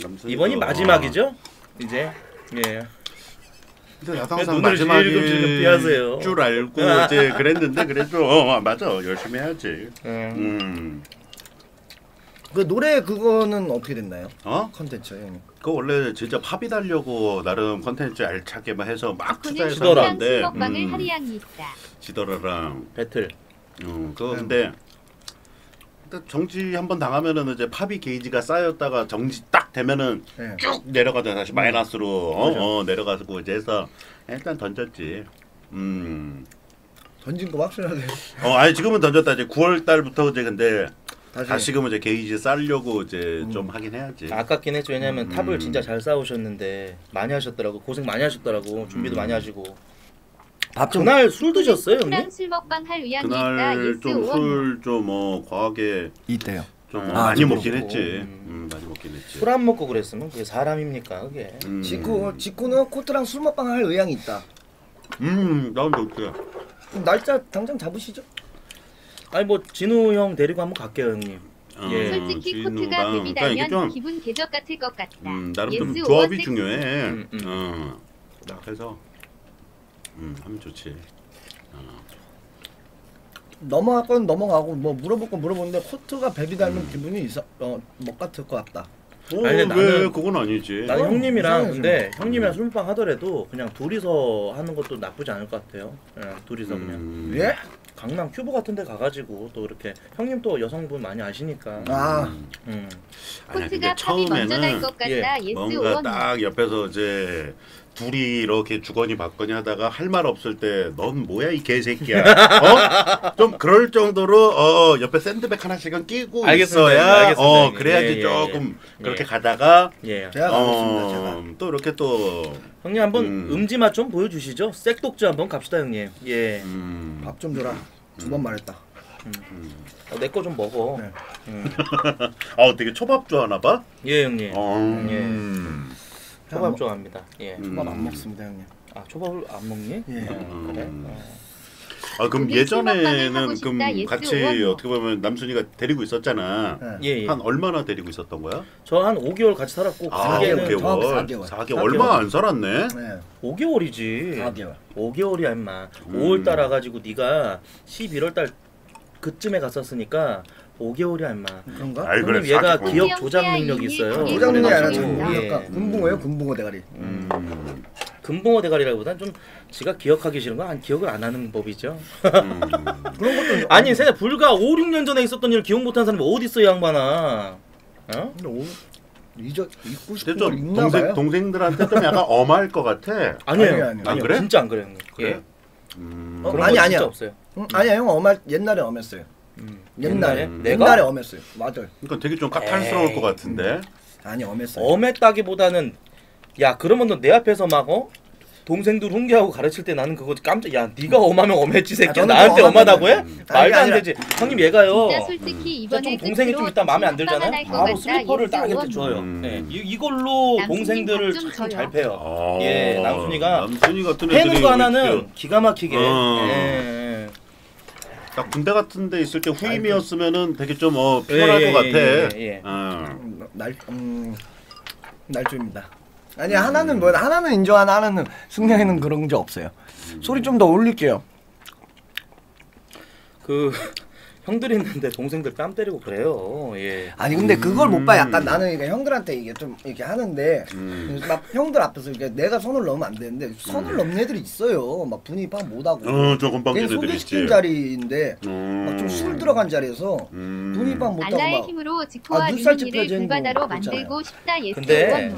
남순. 이번이 마지막이죠? 이제. 예. 근데 야상상 마지막일 줄 알고 이제 그랬는데 그래도 맞아 열심히 해야지. 그 노래 그거는 어떻게 됐나요? 컨텐츠 형님. 그 원래 진짜 팝이 달려고 나름 컨텐츠 알차게만 해서 막 투자해서 하는데 지더라랑 배틀. 그거 근데 정지 한번 당하면은 이제 팝이 게이지가 쌓였다가 정지 딱 되면은 쭉 내려가다 다시 마이너스로 내려가고 이제 해서 일단 던졌지. 던진 거 확실하네. 아니 지금은 던졌다. 이제 9월 달부터 이제 근데 다시금 이제 게이지 쌓으려고 이제 좀 하긴 해야지. 아깝긴 했죠. 왜냐면 탑을 진짜 잘 쌓으셨는데 많이 하셨더라고. 고생 많이 하셨더라고. 준비도 많이 하시고. 그날 술 드셨어요? 그날 좀 과하게 이때요. 좀 많이 먹긴 했지. 많이 먹긴 했지. 술 안 먹고 그랬으면 그게 사람입니까 그게? 지코는 코트랑 술 먹방 할 의향이 있다. 나도 없어요. 날짜 당장 잡으시죠? 아니 뭐 진우 형 데리고 한번 갈게요 형님. 예. 솔직히 코트가 데뷔되면 기분 개적 같을 것 같다. 나름 좀 조합이 중요해. 그래서. 하면 좋지. 넘어갈 건 넘어가고 뭐 물어볼 건 물어보는데 코트가 뱀이 닮은 기분이 먹 같을 것 같다. 아니 왜 그건 아니지. 난 형님이랑 근데 형님이랑 술빵 하더라도 그냥 둘이서 하는 것도 나쁘지 않을 것 같아요. 예, 둘이서 그냥. 예? 강남 큐브 같은 데 가가지고 또 이렇게 형님 또 여성분 많이 아시니까. 아니 근데 처음에는 뭔가 딱 옆에서 이제 둘이 이렇게 주거니 받거니 하다가 할 말 없을 때 넌 뭐야 이 개새끼야. 좀 그럴 정도로 옆에 샌드백 하나씩은 끼고 알겠습니다. 있어야 알겠습니다. 그래야지 조금 그렇게 가다가 제가 가겠습니다. 또 이렇게 또 형님 한번 음지 맛 좀 보여주시죠. 쌔독주 한번 갑시다 형님. 예. 밥 좀 줘라. 두 번 말했다. 내 거 좀 먹어. 네. 되게 초밥 좋아하나 봐? 예 형님. 예. 초밥 좋아합니다. 예. 초밥 안 먹습니다, 형님. 아, 초밥을 안 먹니? 예. 그래. 그럼 예전에는 그럼 같이 어떻게 보면 남순이가 데리고 있었잖아. 예. 한 얼마나 데리고 있었던 거야? 저 한 5개월 같이 살았고 4개월. 4개월. 얼마 안 살았네. 네. 5개월이지. 4개월. 5개월이야, 인마. 5월 달 와가지고 네가 11월 달 그쯤에 갔었으니까. 5개월이야 인마. 그런가? 그럼 얘가 기억 조작 능력이 있어요. 조작 능력이 아니라 기억가. 금붕어예요? 금붕어 대가리. 금붕어 대가리라기보단 좀 지가 기억하기 싫은 건 기억을 안 하는 법이죠. 그런 것도 아니 세상 불과 5, 6년 전에 있었던 일 기억 못하는 사람이 어디 있어 이 양반아. 근데 잊고 싶은 걸 있나 봐요. 동생들한테 좀 약간 엄할 것 같아. 아니에요. 안 그래? 진짜 안 그래요. 그래? 아니야. 아니야 형 옛날에 엄했어요. 옛날에 엄했어요. 맞아요. 그러니까 되게 좀 까탈스러울 것 같은데. 아니 엄했어요. 엄했다기보다는 야 그러면 너 내 앞에서 막 어? 동생들 훈계하고 가르칠 때 나는 그거 깜짝 야 네가 엄하면 엄했지 새끼야. 나한테 엄하다고 해? 말도 안 되지. 형님 얘가요 좀 동생이 좀 있다 마음에 안 들잖아요. 바로 슬리퍼를 딱 이렇게 줘요. 네. 이걸로 동생들을 참 잘 패요. 아 예, 남순이 같은 패는 거 하나는 기가 막히게. 예. 딱 군대 같은 데 있을 때 후임이었으면은 되게 좀 피곤할 것 같아. 예. 날조입니다. 아니 하나는 뭐야? 하나는 인정하나 하나는 승량이는 그런 적 없어요. 소리 좀 더 올릴게요. 그 형들이 있는데 동생들 뺨 때리고 그래요. 예. 아니 근데 그걸 못 봐. 약간 나는 이게 형들한테 이게 좀 이렇게 하는데 막 형들 앞에서 이게 내가 선을 넘으면 안 되는데 선을 넘는 애들이 있어요. 막 분위기 파악 못 하고. 조금 방금 소개시킨 자리인데 막 좀 술 들어간 자리에서 분위기 파악 못 하고 막. 알라의 힘으로 지코와 유민이를 불바다로 만들고 싶다. 예. 근데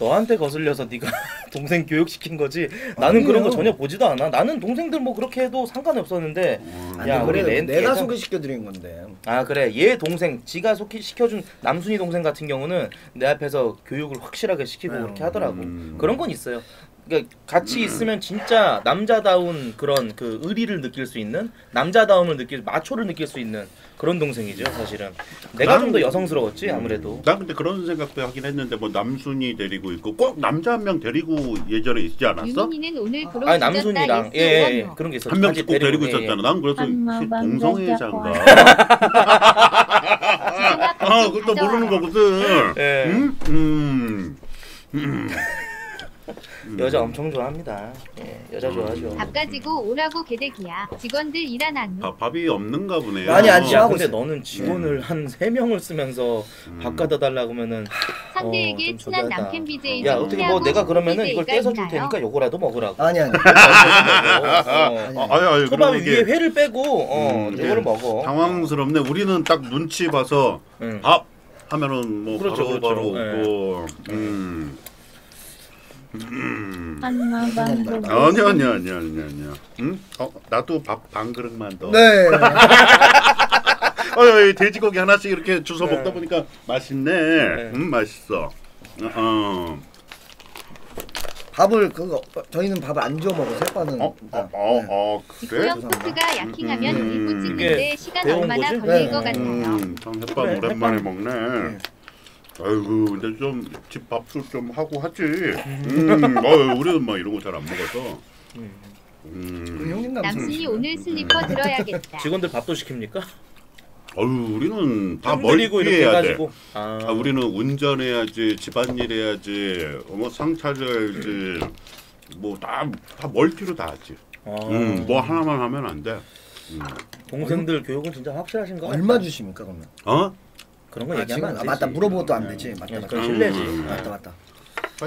너한테 거슬려서 네가 동생 교육시킨 거지. 나는 아니에요. 그런 거 전혀 보지도 않아. 나는 동생들 뭐 그렇게 해도 상관이 없었는데 야 우리 내가 소개시켜드린 건데 아 그래 얘 동생 지가 소개시켜준 남순이 동생 같은 경우는 내 앞에서 교육을 확실하게 시키고 그렇게 하더라고. 그런 건 있어요. 그러니까 같이 있으면 진짜 남자다운 그런 그 의리를 느낄 수 있는 남자다움을 느낄 마초를 느낄 수 있는 그런 동생이죠 사실은. 내가 좀 더 여성스러웠지 아무래도. 난 근데 그런 생각도 하긴 했는데 뭐 남순이 데리고 있고 꼭 남자 한 명 데리고 예전에 있지 않았어? 아니 남순이랑 예 그런 게 있었어. 한 명씩 꼭 데리고 있었잖아. 난 그래서 동성애자인가. 아 그것도 모르는 거거든. 예. 여자 엄청 좋아합니다. 예, 여자 좋아하죠. 밥 가지고 오라고 개대기야. 직원들 일안 하노. 아, 밥이 없는가 보네요. 아니 야, 근데 너는 직원을 한 3명을 쓰면서 밥 갖다 달라고 하면은 상대에게 친한 남캠 BJ 야 어떻게 뭐 내가 그러면은 이걸 떼서 줄 테니까 요거라도 먹으라고. 아니. 아니. 초밥 위에 회를 빼고 요거를 먹어. 당황스럽네. 우리는 딱 눈치 봐서 밥 하면은 뭐 그렇죠, 바로 오고. 아니야. 응? 나도 밥 반 그릇만 더. 네. 돼지고기 하나씩 이렇게 주워 먹다 보니까 맛있네. 맛있어. 밥을 그거 저희는 밥을 안 주워 먹어. 햇반은. 그래? 형코트가 야킹하면 일부 찍는데 시간 얼마나 걸릴 것 같아요. 참 햇반 오랜만에 먹네. 아이고 근데 좀 집 밥술 좀 하고 하지. 우리는 막 이런 거 잘 안 먹어서. 남순이 오늘 슬리퍼 들어야겠다. 직원들 밥도 시킵니까? 우리는 다 멀리고 이렇게 해가지고. 우리는 운전해야지, 집안일 해야지, 상 차려야지, 뭐 다 멀티로 다 하지. 뭐 하나만 하면 안 돼. 동생들 교육은 진짜 확실하신 거. 얼마 주십니까 그러면? 그런 거 얘기하면 안 되지. 맞다 물어봐도 안 되지. 맞다. 실례지. 맞다.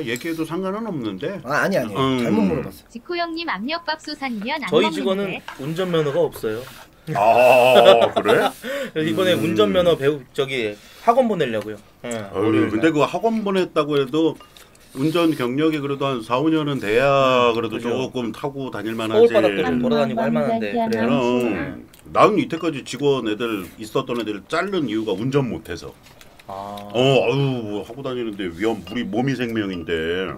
얘기해도 상관은 없는데. 아니. 잘못 물어봤어. 지코 형님 압력밥솥이면 안 저희 직원은 먹는데. 운전면허가 없어요. 아 그래? 이번에 운전면허 배우 저기 학원 보내려고요. 근데 그 학원 보냈다고 해도 운전 경력이 그래도 한 4-5년은 돼야 그래도 조금 타고 다닐만하지. 서울바닥도 걸어다니고 할만한데. 그럼 나는 이때까지 직원 애들 있었던 애들을 자른 이유가 운전 못해서. 하고 다니는데 위험 우리 몸이 생명인데.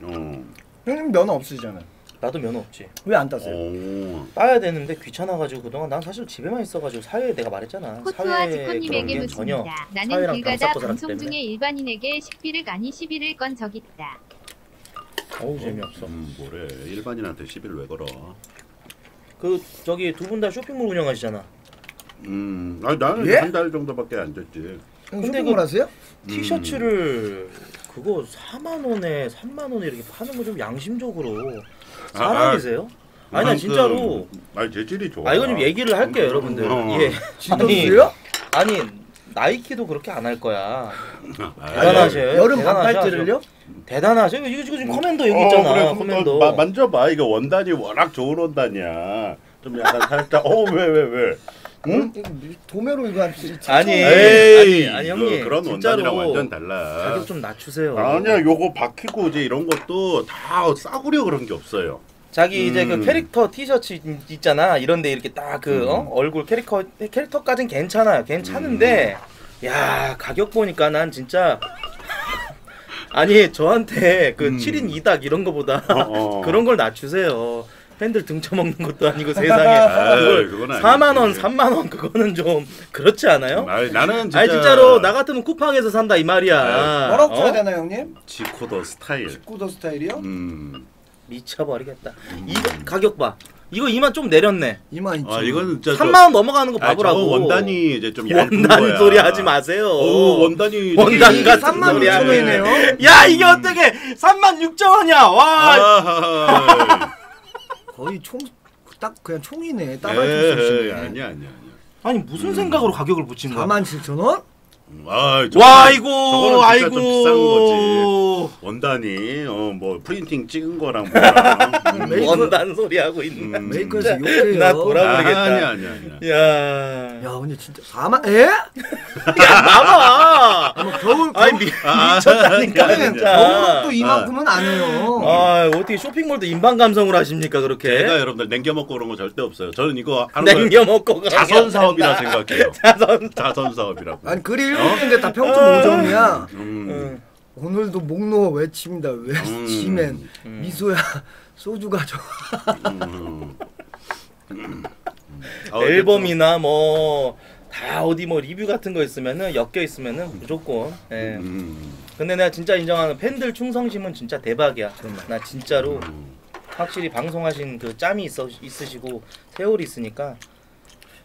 형님 면허 없으시잖아요. 나도 면허 없지. 왜 안 따세요? 따야 되는데 귀찮아가지고 그동안 난 사실 집에만 있어가지고 사회에 내가 말했잖아. 코트와 지코님에게 묻습니다. 나는 길가다 방송 중에 일반인에게 식비를 아니 시비를 건 적 있다. 어우 재미없어. 뭐래 일반인한테 시비를 왜 걸어? 그 저기 두 분 다 쇼핑몰 운영하시잖아. 나는 한 달 정도밖에 안 됐지. 근데 그 하세요? 티셔츠를 그거 4만 원에 3만 원에 이렇게 파는 거 좀 양심적으로. 사람이세요? 아니 나 진짜로. 재질이 좋아. 이거 좀 얘기를 할게요 여러분들. 예. 진짜요? 아니 나이키도 그렇게 안 할 거야. 대단하셔요. 여름 반팔티를요? 대단하셔요. 이거 지금 커맨더 여기 있잖아. 그래, 커맨더. 만져봐. 이거 원단이 워낙 좋은 원단이야. 좀 약간 살짝. 왜? 응? 도매로 이거 할지. 아니 형님. 그런 원단이랑 완전 달라. 가격 좀 낮추세요. 아니야 요거 박히고 이제 이런 것도 다 싸구려 그런 게 없어요. 자기 이제 그 캐릭터 티셔츠 있잖아. 이런데 이렇게 딱 그 얼굴 캐릭터까진 괜찮아요. 괜찮은데 야 가격 보니까 난 진짜 아니 저한테 그 7인 2닭 이런 거보다 그런 걸 낮추세요. 팬들 등쳐먹는 것도 아니고 세상에. 아유, 그건 4만원 3만원 그거는 좀 그렇지 않아요? 아니, 나는 진짜... 아니 진짜로 나 같으면 쿠팡에서 산다 이 말이야. 뭐라고 쳐야 되나 형님? 지코 더 스타일. 지코 더 스타일이요? 미쳐버리겠다. 이 가격 봐. 이거 2만 좀 내렸네. 2만 2천. 아, 이건 진짜 3만원 넘어가는 거 봐보라고. 원단이 이제 좀 얇은 거야. 원단 소리 하지 마세요. 오, 원단이. 원단 같은 3만 6천 원이네요. 야, 이게 어떻게 3만 6천 원이야. 와. 거의 총, 딱 그냥 총이네. 따라해줄 수 없이. 아니야, 아니야. 아니, 무슨 생각으로 가격을 붙인 거야? 4만 7천 원? 아, 와 이거 아이고 좀 비싼 거지. 원단이 뭐 프린팅 찍은 거랑 원단 소리 하고 있는 메이커에서 욕해요. 나 돌아버리겠다. 아니야. 야 근데 진짜 4만 에? 야 나봐. 겨울 아니 미쳤다니까 진짜. 겨울옷도 이만큼은 안 해요. 아 어떻게 쇼핑몰도 인방 감성으로 하십니까 그렇게? 제가 여러분들 냉겨 먹고 그런 거 절대 없어요. 저는 이거 냉겨 먹고 자선 사업이라 생각해요. 자선 사업이라고. 아니 그릴 근데 다 평점 5점이야. 오늘도 목노 외칩니다. 외치맨 미소야 소주 가져. 앨범이나 뭐 다 어디 뭐 리뷰 같은 거 있으면은 엮여 있으면은 무조건. 예. 근데 내가 진짜 인정하는 팬들 충성심은 진짜 대박이야. 나 진짜로 확실히 방송하신 그 짬이 있으시고 세월이 있으니까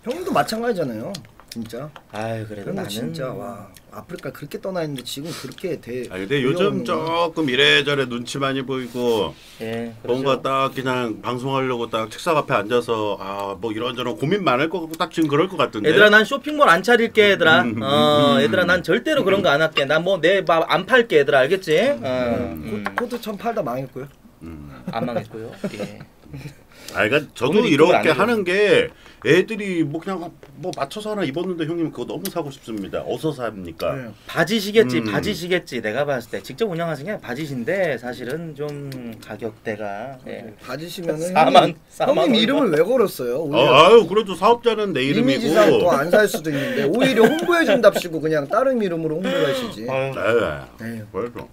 형도 마찬가지잖아요. 진짜. 아유 그래도 나는 진짜 와 아프리카 그렇게 떠나 있는데 지금 그렇게 돼. 아 근데 요즘 조금 이래저래 눈치 많이 보이고 예, 뭔가 딱 그냥 방송하려고 딱 책상 앞에 앉아서 아 뭐 이런저런 고민 많을 것 같고 딱 지금 그럴 것 같은데. 얘들아 난 쇼핑몰 안 차릴게 얘들아. 얘들아 난 절대로 그런 거 안 할게. 난 뭐 내 밥 안 팔게 얘들아 알겠지? 코트 천 팔다 망했고요. 안 망했고요. 예. 아, 그러니까 저도 이렇게 하는 게 애들이 뭐 그냥 뭐 맞춰서 하나 입었는데 형님 그거 너무 사고 싶습니다. 어서 삽니까? 네. 바지시겠지, 바지시겠지. 내가 봤을 때 직접 운영하신 게 바지신데 사실은 좀 가격대가 예. 바지시면은 4만 형님 이름을 왜 걸었어요? 아유 그래도 사업자는 내 이름이고 또 안 살 수도 있는데 오히려 홍보해준답시고 그냥 다른 이름으로 홍보하시지. 네, 그래도.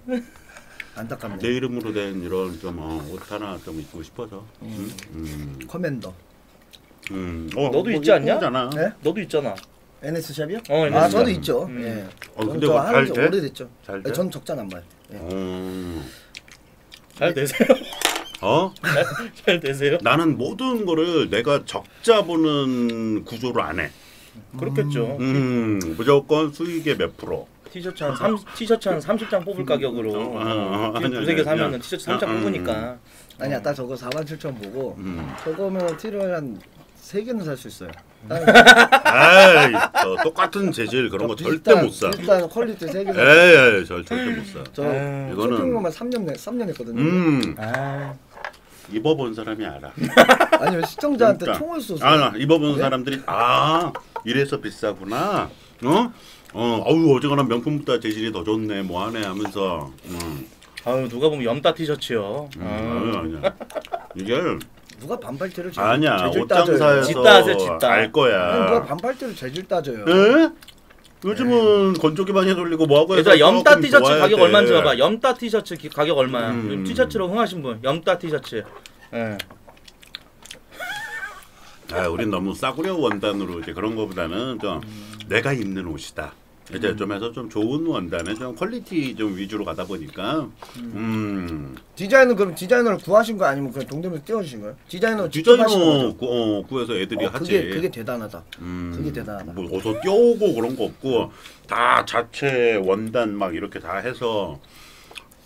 안타깝네. 내 이름으로 된 이런 좀 옷 하나 좀 입고 싶어서. 커맨더. 너도 있지 않냐? 네? 너도 있잖아. NS샵이요? 아 저도 있죠. 예. 근데 저 하는 지 오래됐죠. 잘 돼? 전 적자 안 봐요. 예. 잘 되세요? 어? 잘 되세요? 나는 모든 거를 내가 적자 보는 구조를 안 해. 그렇겠죠. 무조건 수익의 몇 프로. 티셔츠 한 30장 뽑을 가격으로 두세 개 사면은 티셔츠 3장 뽑으니까 아니야 딱 저거 47,000 보고 저거면 티를 한 3개는 살 수 있어요. 에이 똑같은 재질 그런 거 절대 못 사. 일단 퀄리티 3개 사. 에이 절대 못 사. 저 쇼핑몰만 3년 했거든요. 입어본 사람이 알아. 아니면 시청자한테 그러니까. 총을 쏘세요. 아 입어본 왜? 사람들이 아 이래서 비싸구나. 어? 아우 어지간한 명품보다 재질이 더 좋네 뭐하네 하면서 아유 누가 보면 염따 티셔츠요. 아니야 이게 누가 반팔티를 재질 아니야 옷장사에서 짓다. 알 거야. 누가 반팔티를 재질 따져요. 에? 요즘은 건조기 많이 돌리고 뭐하고 해서 염따 티셔츠 가격 얼마인지 봐봐. 염따 티셔츠 가격 얼마야. 티셔츠로 흥하신 분 염따 티셔츠. 예. 아 우린 너무 싸구려 원단으로 이제 그런 거보다는 좀 내가 입는 옷이다. 이제 좀 해서 좀 좋은 원단에 좀 퀄리티 좀 위주로 가다 보니까 디자인은 그럼 디자이너를 구하신 거 아니면 그냥 동대문에서 띄워주신 거예요? 디자이너 구해서 애들이 하지. 그게 대단하다. 그게 대단하다. 뭐 어서 띄워오고 그런 거 없고 다 자체 원단 막 이렇게 다 해서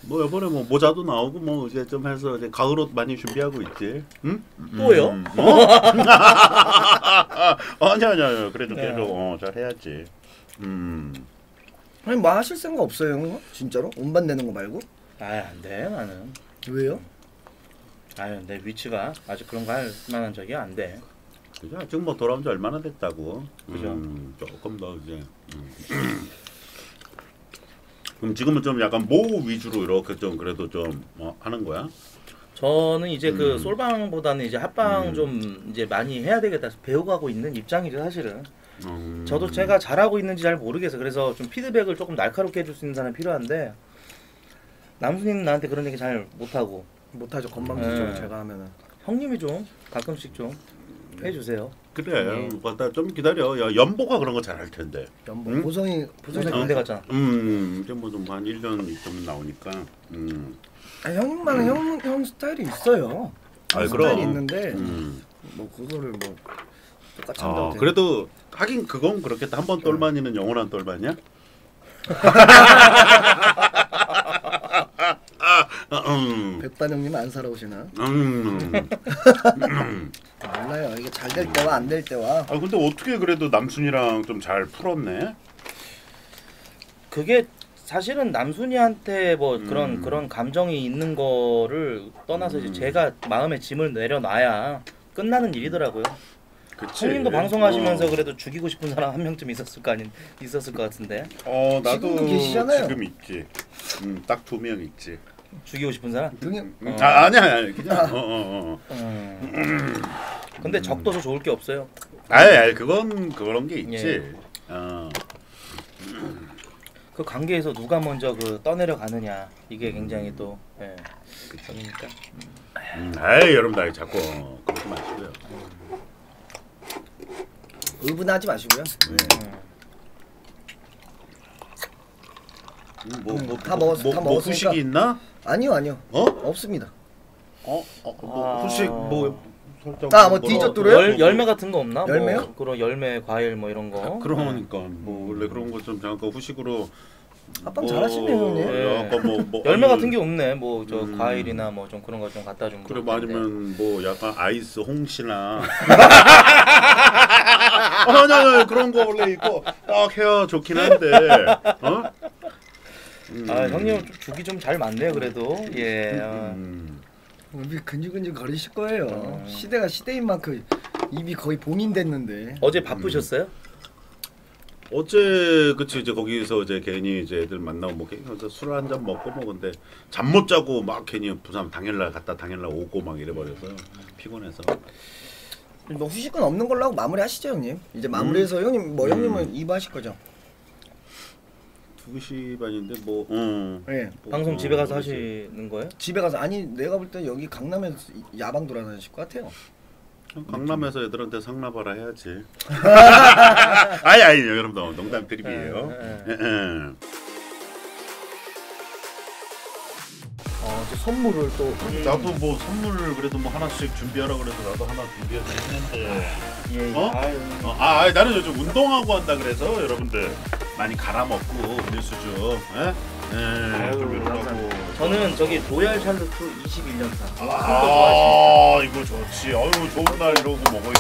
뭐 이번에 뭐 모자도 나오고 뭐 이제 좀 해서 이제 가을 옷 많이 준비하고 있지. 응? 또요? 아니야 그래도 계속 잘 해야지. 아니 뭐 하실 생각 없어요 형? 진짜로? 운반 내는 거 말고? 아이 안 돼 나는. 왜요? 아유 내 위치가 아직 그런 거 할 만한 적이 안 돼. 그죠? 지금 뭐 돌아온 지 얼마나 됐다고. 그죠? 조금 더 이제. 그럼 지금은 좀 약간 뭐 위주로 이렇게 좀 그래도 좀 뭐 하는 거야? 저는 이제 그 솔방보다는 이제 합방 좀 이제 많이 해야 되겠다 배워가고 있는 입장이죠 사실은. 저도 제가 잘하고 있는지 잘 모르겠어. 그래서 좀 피드백을 조금 날카롭게 해줄 수 있는 사람이 필요한데 남순이는 나한테 그런 얘기 잘 못하고. 못하죠. 건방지죠. 네. 제가 하면은. 형님이 좀 가끔씩 좀 해주세요. 그래. 나 좀 기다려. 야, 연보가 그런 거 잘 할 텐데. 연보. 응? 보성이 군대 갔잖아. 이제 뭐 좀 한 1년 이쯤 나오니까. 아, 형님만은 형 스타일이 있어요. 아, 그럼. 스타일이 있는데 뭐 그거를 뭐 똑같이 한다고. 그래도 하긴 그건 그렇겠다. 한 번 똘마니는 영원한 똘마니야? 백반 형님 안 살아오시나? 몰라요. 이게 잘 될 때와 안 될 때와. 아 근데 어떻게 그래도 남순이랑 좀 잘 풀었네. 그게 사실은 남순이한테 뭐 그런 감정이 있는 거를 떠나서 이제 제가 마음의 짐을 내려놔야 끝나는 일이더라고요. 그치. 형님도 방송하시면서 그래도 죽이고 싶은 사람 한 명쯤 있었을 것 같은데. 나도 지금 있지. 딱 2명 있지. 죽이고 싶은 사람? 아니야. 그냥. 근데 적도서 좋을 게 없어요. 아예 그건 그런 게 있지. 예. 그 관계에서 누가 먼저 그 떠내려 가느냐 이게 굉장히 또. 예. 그러니까. 아이 여러분들 자꾸 그러지 마시고요. 의분하지 마시고요. 뭐 후식이 있나? 아니요. 없습니다. 뭐 후식 뭐 디저트로요? 열매 같은 거 없나? 열매요? 뭐 그런 열매, 과일 뭐 이런 거. 그러니까 뭐 원래 그런 거 좀 잠깐 후식으로. 아빠 잘하시네요, 형님. 열매 같은 게 없네. 뭐 저 과일이나 뭐 좀 그런 거 좀 갖다 준 거. 그리고 아니면 뭐 약간 아이스 홍시나. 아니 그런 거 원래 있고 딱 헤어 좋긴 한데. 아 형님 죽이 좀 잘 맞네요 그래도. 예. 입이 근질근질 거리실 거예요. 시대가 시대인 만큼 입이 거의 봉인됐는데. 어제 바쁘셨어요? 어제 그치 이제 거기서 이제 괜히 이제 애들 만나고 뭐 괜히 술 한 잔 먹고 뭐 근데 잠 못 자고 막 괜히 부산 당일날 갔다 당일날 오고 막 이래버려서 피곤해서. 뭐 후식은 없는 걸로 하고 마무리하시죠 형님. 이제 마무리해서 형님 뭐 형님은 2부 하실 거죠? 2시 반인데 뭐. 네. 방송 집에 가서 하시는 거예요? 집에 가서. 아니 내가 볼 때 여기 강남에서 야방 돌아다니실 것 같아요. 강남에서 애들한테 상나바라 해야지. 아니 여러분들 농담 드립이에요. 또 선물을 또 나도 뭐 선물을 그래도 뭐 하나씩 준비하라 그래서 나도 하나 준비해서 했는데. 나는 요즘 운동하고 한다 그래서 여러분들 많이 갈아 먹고 음료수 좀. 감사합니다. 저는 저기 로얄 샬롯 21년산. 이거 좋지. 좋은 날 이러고 먹어야겠다.